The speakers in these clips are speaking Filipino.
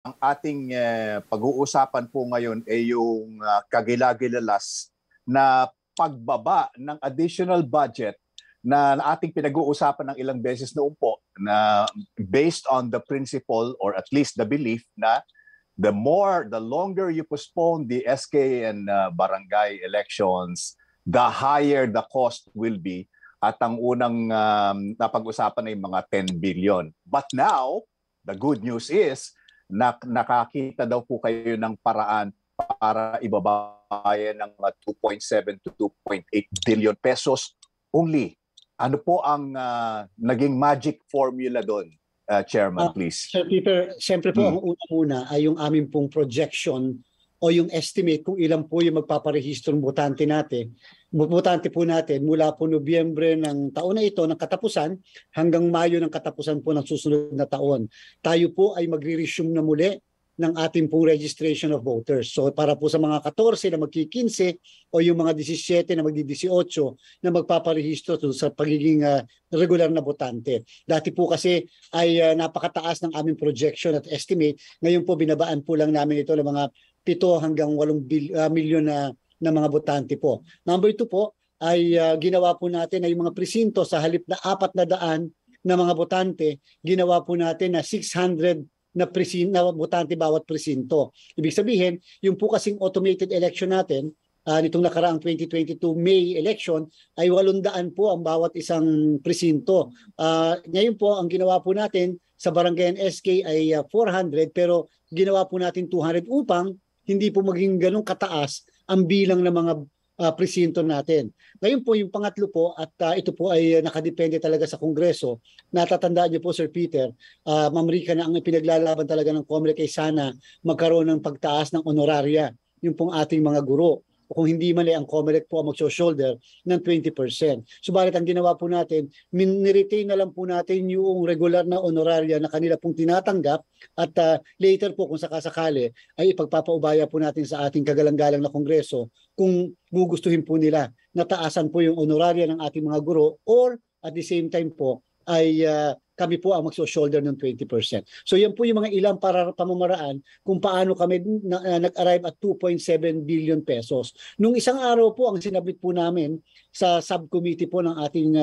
Ang ating pag-uusapan po ngayon ay yung kagilagilalas na pagbaba ng additional budget na ating pinag-uusapan ng ilang beses noon po, na based on the principle or at least the belief na the longer you postpone the SK and barangay elections, the higher the cost will be. At ang unang napag-usapan ay mga 10 billion. But now, the good news is, nakakita daw po kayo ng paraan para ibabayan ng 2.7 to 2.8 billion pesos only. Ano po ang naging magic formula doon, Chairman, please? Sir Peter, siyempre po ang una-una ay yung aming pong projection o yung estimate kung ilan po yung magpaparehistro ng botante natin. Botante po natin mula po Nobyembre ng taon na ito ng katapusan hanggang Mayo ng katapusan po ng susunod na taon. Tayo po ay magre-resume na muli ng ating pong registration of voters. So para po sa mga 14 na magki-15 o yung mga 17 na magdi-18 na magpaparehistro sa pagiging regular na botante. Dati po kasi ay napakataas ng aming projection at estimate. Ngayon po binabaan po lang namin ito ng mga 7 hanggang 8 milyon na mga botante po. Number 2 po ay ginawa po natin na yung mga presinto sa halip na 400 na mga botante, ginawa po natin na 600 na botante bawat presinto. Ibig sabihin, yung po kasing automated election natin, nitong nakaraang 2022 May election, ay 800 po ang bawat isang presinto. Ngayon po, ang ginawa po natin sa Barangay SK ay 400, pero ginawa po natin 200 upang hindi po maging ganun kataas ang bilang ng mga presinto natin. Ngayon po, yung pangatlo po, at ito po ay nakadepende talaga sa Kongreso. Natatandaan niyo po, Sir Peter, Ma'am Rica, na ang pinaglalaban talaga ng COMELEC ay sana magkaroon ng pagtaas ng honoraria, yung pong ating mga guro. Kung hindi man ay ang COMELEC po ang magsoshoulder ng 20%. Subalit ang ginawa po natin, niretain na lang po natin yung regular na honoraria na kanila pong tinatanggap at later po kung sakasakali ay ipagpapaubaya po natin sa ating kagalang-galang na Kongreso kung gugustuhin po nila na taasan po yung honoraria ng ating mga guro or at the same time po ay kami po ang magso-shoulder ng 20%. So yan po yung mga ilang para pamamaraan kung paano kami nag-arrive at 2.7 billion pesos. Nung isang araw po ang sinabit po namin sa subcommittee po ng ating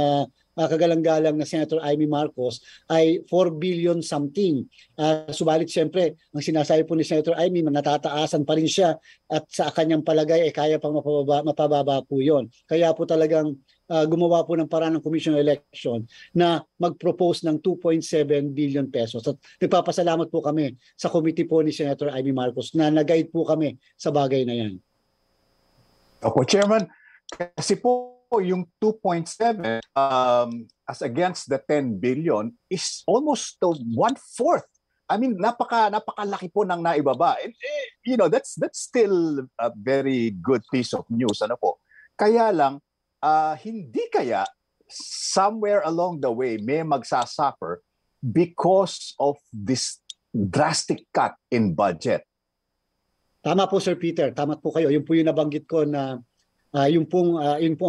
kagalang-galang na Senator Amy Marcos ay 4 billion something. Subalit siyempre, ang sinasabi po ni Senator Amy, natataasan pa rin siya at sa kanyang palagay ay kaya pang mapababa po yun. Kaya po talagang gumawa po ng paraan ng Commission Election na mag-propose ng 2.7 billion pesos. At nagpapasalamat po kami sa committee po ni Senator Amy Marcos na nag-guide po kami sa bagay na yan. Opo, Chairman. Kasi po yung 2.7 as against the 10 billion is almost 1/4. I mean, napakalaki po ng naibaba. And, you know, that's still a very good piece of news. Ano po? Kaya lang, hindi kaya somewhere along the way may magsasuffer because of this drastic cut in budget. Tama po, Sir Peter. Tama po kayo. Yun po yung nabanggit ko na yun po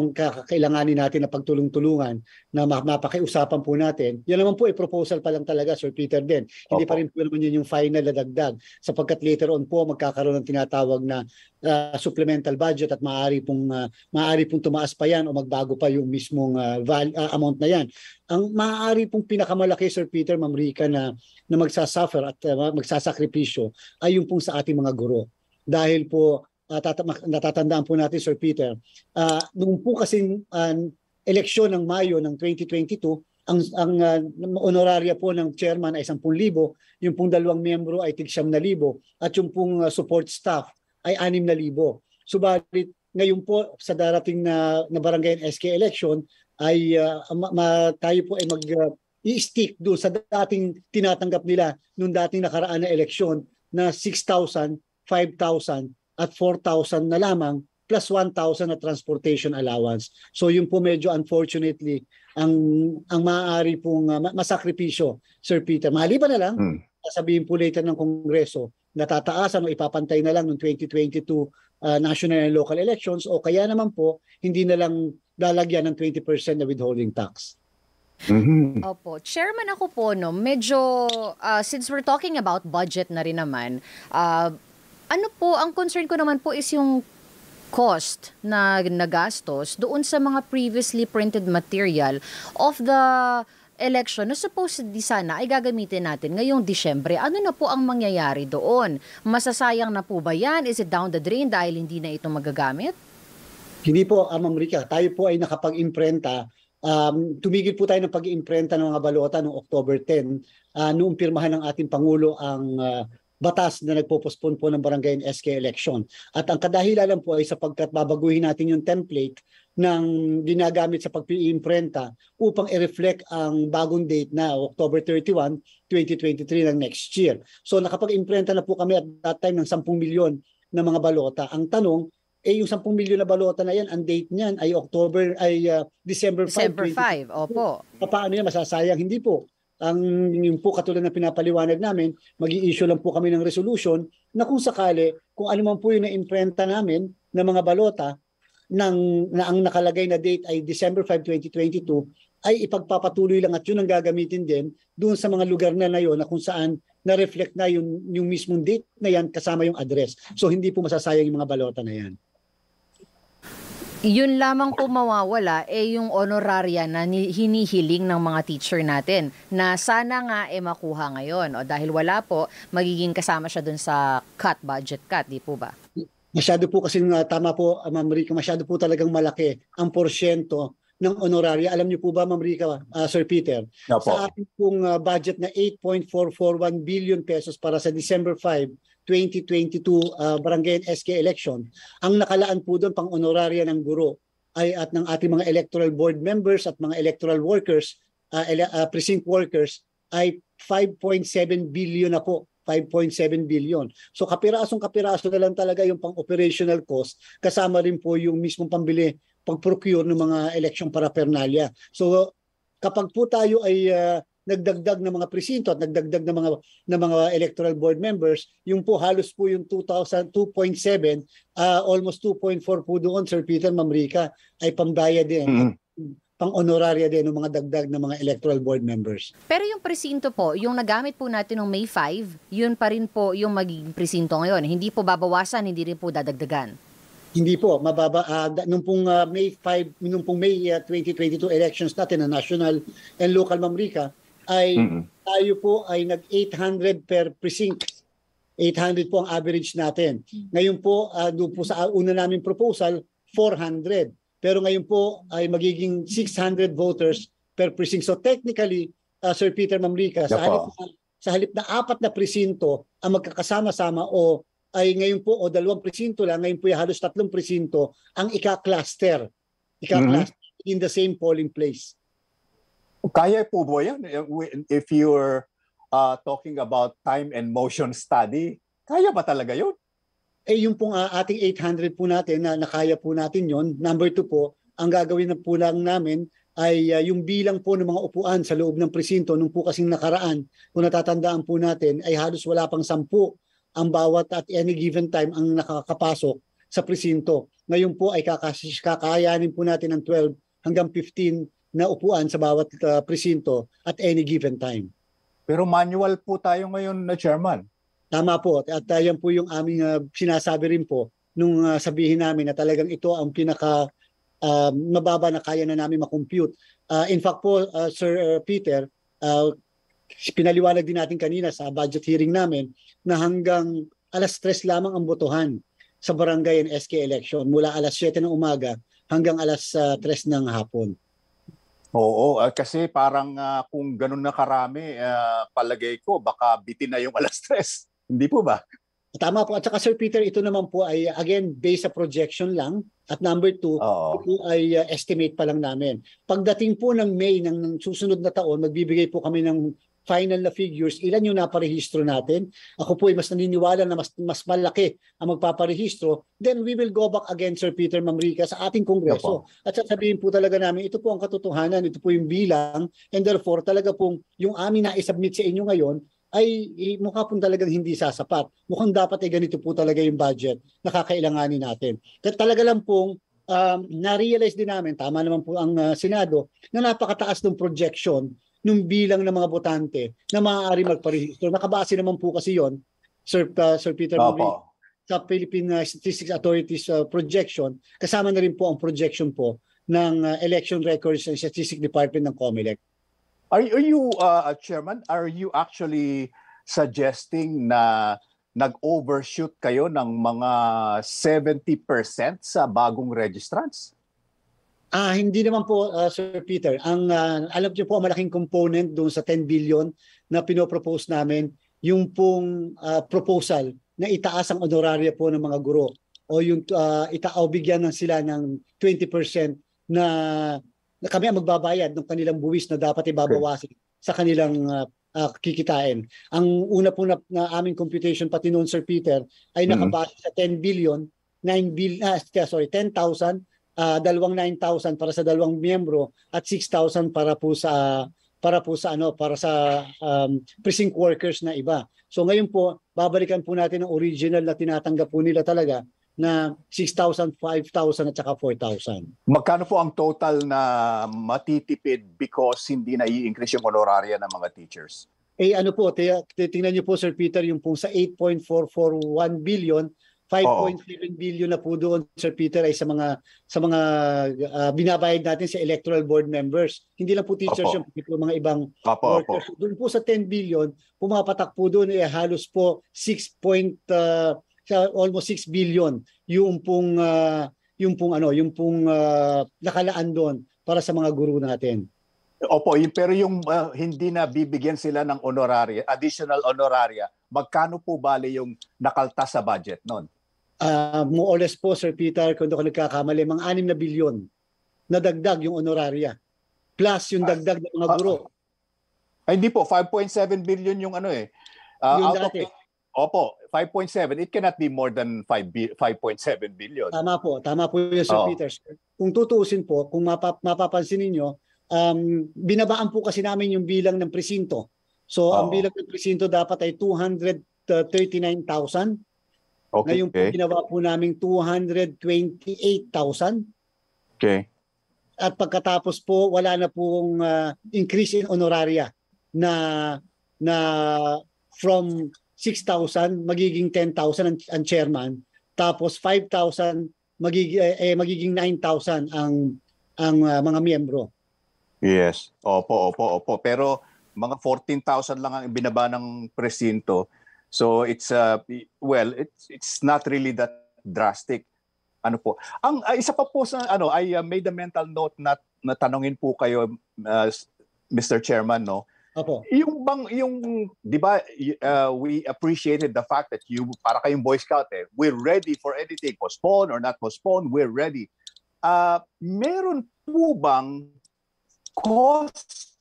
ang kakailanganin natin na pagtulong-tulungan na mapakiusapan po natin. Yan naman po ay proposal pa lang talaga, Sir Peter din. Hindi pa rin po naman yun yung final na dagdag sapagkat later on po magkakaroon ng tinatawag na supplemental budget at maaari pong tumaas pa yan o magbago pa yung mismong amount na yan. Ang maaari pong pinakamalaki, Sir Peter, Ma'am Rica, na magsasuffer at magsasakripisyo ay yung pong sa ating mga guro. Dahil po natatandaan po natin, Sir Peter, noong po kasing eleksyon ng Mayo ng 2022, ang honoraria po ng chairman ay 10,000, yung pong dalawang miyembro ay tig 9,000, at yung pong support staff ay 6,000. Subalit, ngayon po sa darating na barangay SK election, ay tayo po ay mag-i-stick doon sa dating tinatanggap nila noong dating nakaraan na eleksyon na 6,000, 5,000, at 4,000 na lamang plus 1,000 na transportation allowance. So yun po medyo unfortunately ang maaari pong masakripisyo, Sir Peter. Mahalipa na lang, sabihin po later ng Kongreso, natataasan o ipapantay na lang ng 2022 national and local elections o kaya naman po hindi na lang lalagyan ng 20% na withholding tax. Opo. Chairman, ako po, no, medyo, since we're talking about budget na rin naman, ano po, ang concern ko naman po is yung cost na nagastos doon sa mga previously printed material of the election na supposedly sana ay gagamitin natin ngayong Disyembre. Ano na po ang mangyayari doon? Masasayang na po ba yan? Is it down the drain dahil hindi na ito magagamit? Hindi po, Ma'am Rica. Tayo po ay nakapag-imprenta. Tumigil po tayo ng pag-imprenta ng mga balota noong October 10 noong pirmahan ng ating Pangulo ang batas na nagpo-postpone po ng barangay and SK election. At ang kadahilan po ay sapagkat babaguhin natin yung template ng ginagamit sa pag-imprenta upang i-reflect ang bagong date na October 31, 2023 ng next year. So nakapag-imprenta na po kami at that time ng 10 milyon na mga balota. Ang tanong, eh yung 10 milyon na balota na yan, ang date niyan ay December 5. December 5, opo. Paano yan? Masasayang? Hindi po. Ang yun po katulad na pinapaliwanag namin, mag-i-issue lang po kami ng resolution na kung sakali, kung ano man po yung na-imprenta namin ng mga balota na ang nakalagay na date ay December 5, 2022, ay ipagpapatuloy lang at yun ang gagamitin din doon sa mga lugar na na yun na kung saan na-reflect na yung mismong date na yan kasama yung address. So hindi po masasayang yung mga balota na yan. Yun lamang po mawawala eh yung honoraria na hinihiling ng mga teacher natin na sana nga eh makuha ngayon. O dahil wala po, magiging kasama siya dun sa cut, budget cut, di po ba? Masyado po kasi, tama po Ma'am Rica, masyado po talagang malaki ang porsyento ng honoraria. Alam niyo po ba Ma'am Rica, Sir Peter? No, sa ating pong budget na 8.441 billion pesos para sa December 5, 2022 barangay SK election, ang nakalaan po doon pang honoraria ng guro ay at ng ating mga electoral board members at mga electoral workers, precinct workers ay 5.7 billion na po. 5.7 billion. So kapirasong-kapiraso na lang talaga yung pang-operational cost kasama rin po yung mismong pambili, pag-procure ng mga election paraphernalia. So kapag po tayo ay nagdagdag ng mga presinto at nagdagdag ng mga electoral board members, yung po halos po yung 2.7, almost 2.4 po doon, Sir Peter, Ma'am Rica, ay pambaya din, pang-honoraria din ng mga dagdag ng mga electoral board members. Pero yung presinto po, yung nagamit po natin noong May 5, yun pa rin po yung magiging presinto ngayon. Hindi po babawasan, hindi rin po dadagdagan. Hindi po, mababa. Nung pong May 5, nung pong May 2022 elections natin na national and local, Ma'am Rica, ay tayo po ay nag-800 per precinct. 800 po ang average natin. Ngayon po, doon po sa una namin proposal, 400. Pero ngayon po ay magiging 600 voters per precinct. So technically, Sir Peter, Ma'am Rica, sa halip na apat na presinto ang magkakasama-sama o ay ngayon po o dalawang presinto lang, ngayon po ay halos tatlong presinto ang ika-cluster. Ika-cluster in the same polling place. Kaya po ba yan? If you're talking about time and motion study, kaya ba talaga yun? Eh yung pong ating 800 po natin, na nakaya po natin yun. Number 2 po, ang gagawin na po lang namin ay yung bilang po ng mga upuan sa loob ng presinto nung po kasing nakaraan, kung natatandaan po natin, ay halos wala pang 10 ang bawat at any given time ang nakakapasok sa presinto. Ngayon po ay kakayanin po natin ng 12 hanggang 15 na upuan sa bawat presinto at any given time. Pero manual po tayo ngayon na Chairman. Tama po. At yan po yung aming sinasabi rin po nung sabihin namin na talagang ito ang pinaka mababa na kaya na namin makompute. In fact po, Sir Peter, pinaliwanag din natin kanina sa budget hearing namin na hanggang alas 3 lamang ang botohan sa barangay and SK election mula alas 7 ng umaga hanggang alas 3 ng hapon. Oo, kasi parang kung ganun na karami, palagay ko baka bitin na yung alas 3. Hindi po ba? Tama po. At saka Sir Peter, ito naman po ay again based sa projection lang. At number 2, ito ay estimate pa lang namin. Pagdating po ng May ng susunod na taon, magbibigay po kami ng final na figures. Ilan yung naparehistro natin? Ako po ay mas naniniwala na mas malaki ang magpaparehistro. Then we will go back again, Sir Peter, Ma'am Rica, sa ating Kongreso. At sasabihin po talaga namin, ito po ang katotohanan, ito po yung bilang, and therefore talaga pong yung amin na isubmit sa inyo ngayon ay mukha po talagang hindi sasapat. Mukhang dapat ay ganito po talaga yung budget na kakailanganin natin. Kaya talaga lang pong na-realize din namin, tama naman po ang Senado, na napakataas ng projection ng bilang ng mga botante na maaari magparehistro. Nakabase naman po kasi yon, Sir Peter, sa Philippine Statistics Authority's projection, kasama na rin po ang projection po ng election records ng Statistics Department ng COMELEC. Are you, Chairman, are you actually suggesting na nag-overshoot kayo ng mga 70% sa bagong registrants? Hindi naman po, Sir Peter. Ang alam niyo po, ang malaking component doon sa 10 billion na pinopropose namin, yung pong proposal na itaas ang honoraria po ng mga guro o yung bigyan ng sila ng 20% na kami ang magbabayad ng kanilang buwis na dapat ibabawasin sa kanilang kikitain. Ang una po na aming computation pati noon, Sir Peter, ay nakabase sa 10 billion, 10,000, dalawang 9,000 para sa dalawang miyembro at 6,000 para sa precinct workers na iba. So ngayon po, babalikan po natin ang original na tinatanggap po nila talaga na 6,000, 5,000 at saka 4,000. Magkano po ang total na matitipid because hindi na i-increase yung honoraria ng mga teachers? Ano po, tingnan niyo po, Sir Peter, yung po sa 8.441 billion, 5.7 billion na po doon, Sir Peter, ay sa mga binabayad natin sa electoral board members. Hindi lang po teachers yung mga ibang workers. So, doon po sa 10 billion, pumapatak po doon halos po 6 billion yung pong nakalaan doon para sa mga guru natin. Opo, pero yung hindi na bibigyan sila ng honoraria, additional honoraria, magkano po bale yung nakaltas sa budget noon? More or less po, Sir Peter, kung ako nagkakamali, mga 6 na bilyon na dagdag yung honoraria plus yung dagdag ng mga guru. Hindi po, 5.7 billion yung ano eh. Yung dati. Opo, 5.7. It cannot be more than 5.7 billion. Tama po yun, Sir Peter. Kung tutuusin po, kung mapapansin ninyo, binabaan po kasi namin yung bilang ng presinto. So, ang bilang ng presinto dapat ay 239,000. Ngayon po, ginawa po namin 228,000. Okay. At pagkatapos po, wala na pong increase in honoraria na from 6,000 magiging 10,000 ang chairman, tapos 5,000 magiging 9,000 ang mga miyembro. Yes. Opo. Pero mga 14,000 lang ang binaba ng presinto. So it's it's not really that drastic. Ano po? Ang isa pa po sa I made a mental note na tanungin po kayo, Mr. Chairman, no. Opo. Yung 'di ba, we appreciated the fact that you, para kayong Boy Scout eh, we're ready for anything, postpone or not postpone, we're ready. Meron po bang cause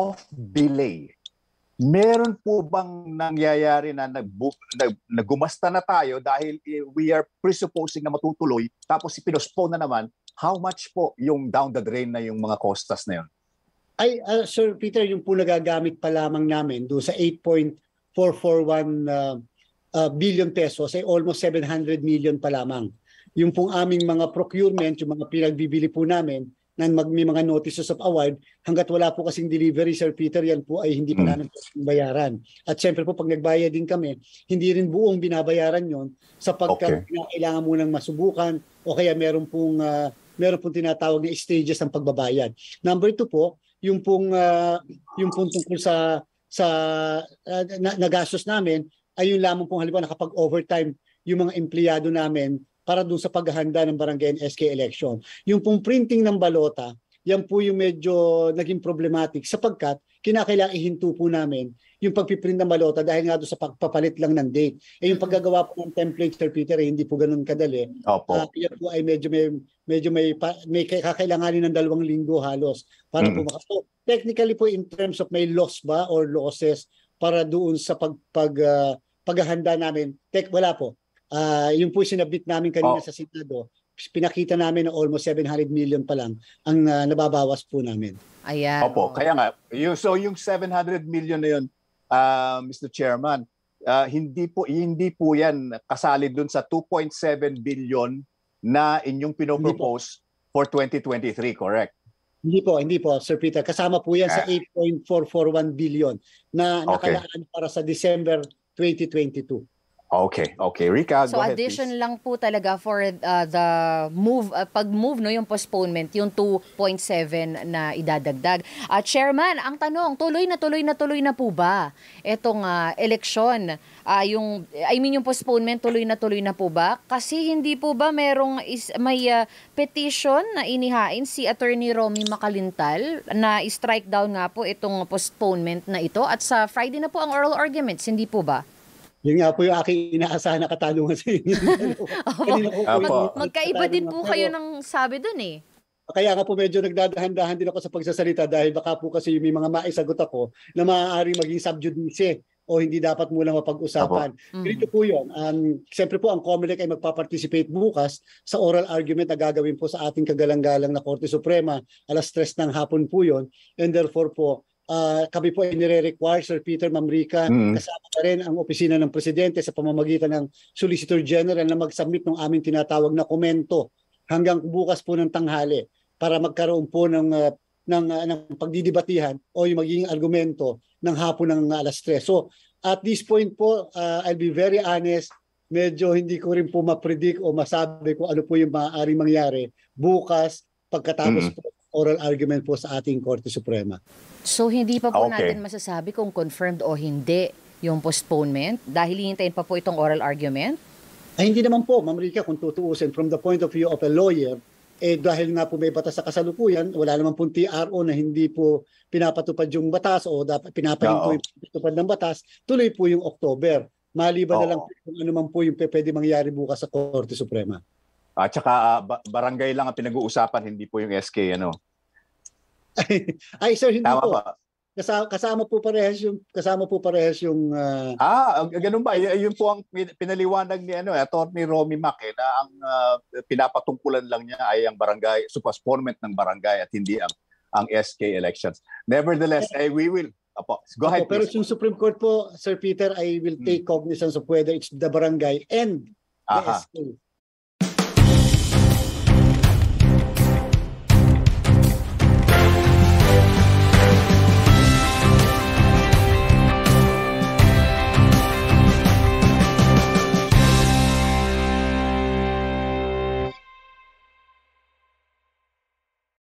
of delay? Meron po bang nangyayari na nagumasta na tayo dahil we are presupposing na matutuloy tapos ipinospone na naman? How much po yung down the drain na yung mga costas na yun? Sir Peter, yung po nagagamit pa lamang namin doon sa 8.441 billion pesos ay almost 700 million pa lamang. Yung pong aming mga procurement, yung mga pinagbibili po namin, na may mga notices of award, hanggat wala po kasing delivery, Sir Peter, yan po ay hindi pa namin bayaran. At syempre po, pag nagbayad din kami, hindi rin buong binabayaran yon sapagkat kailangan munang masubukan o kaya meron pong tinatawag na stages ng pagbabayad. Number 2 po, yung pong tungkol sa nagastos namin ay yung lamang pong halimbawa nakapag-overtime yung mga empleyado namin para doon sa paghahanda ng barangay and SK election. Yung pong printing ng balota, yan po yung medyo naging problematic sapagkat kinakailangan ihinto po namin yung pagpiprint ng balota dahil nga doon sa pagpapalit lang ng date. Yung paggagawa po ng template, Sir Peter, hindi po ganun kadali. Kaya po ay medyo may kakailanganin ng 2 linggo halos para po So, technically po in terms of may loss ba or losses para doon sa paghahanda namin, wala po. Yung po sinabit namin kanina sa Senado, pinakita namin na almost 700 million pa lang ang nababawas po namin. Ayan. Opo, kaya nga. So yung 700 million na yun, Mr. Chairman, hindi po yan kasali dun sa 2.7 billion na inyong pinopropose for 2023, correct? Hindi po, Sir Peter. Kasama po yan sa 8.441 billion na nakalaan para sa December 2022. Okay, okay. Rica, so ahead, addition please. Lang po talaga for the move, pag-move, no, yung postponement, yung 2.7 na idadagdag. Chairman, ang tanong, tuloy na po ba itong eleksyon? Yung, I mean yung postponement, tuloy na po ba? Kasi hindi po ba merong petition na inihain si Attorney Romy Macalintal na strike down nga po itong postponement na ito? At sa Friday na po ang oral arguments, hindi po ba? Yun nga po yung aking inaasahan na katanungan sa inyo. Magkaiba din po kayo ng sabi dun eh. Kaya nga po medyo nagdadahan-dahan din ako sa pagsasalita dahil baka po kasi may mga maisagot ako na maaari maging subjudice o hindi dapat muna mapag-usapan. Dito po yun. Siyempre po ang COMELEC ay magpaparticipate bukas sa oral argument na gagawin po sa ating kagalang-galang na Korte Suprema. Alas 3 ng hapon po yun. And therefore po, kami po ay nire-require, Sir Peter, Ma'am Rica, kasama na rin ang opisina ng Presidente sa pamamagitan ng Solicitor General na mag-submit ng aming tinatawag na komento hanggang bukas po ng tanghali para magkaroon po ng pagdidibatihan o yung magiging argumento ng hapon ng alas 3. So at this point po, I'll be very honest, medyo hindi ko rin po ma-predict o masabi kung ano po yung maaaring mangyari bukas pagkatapos po oral argument po sa ating Korte Suprema. So hindi pa po natin masasabi kung confirmed o hindi yung postponement dahil hihintayin pa po itong oral argument? Ay, hindi naman po, Ma'am Rica, kung tutuusin from the point of view of a lawyer, eh dahil nga po may batas sa kasalukuyan, wala naman po TRO na hindi po pinapatupad yung batas o dapat pinapatupad ng batas, tuloy po yung October. Maliban na lang po kung ano man po yung pwede mangyari bukas sa Korte Suprema. At saka barangay lang ang pinag-uusapan, hindi po yung SK, ano? Ay, sir, hindi po. Kasama po parehas yung... ganun ba? Yun po ang pinaliwanag ni Attorney Romy Mac, na ang pinapatungkulan lang niya ay ang barangay, postponement ng barangay at hindi ang SK elections. Nevertheless, we will... Go ahead, pero yung Supreme Court po, Sir Peter, I will take cognizance of whether it's the barangay and the SK.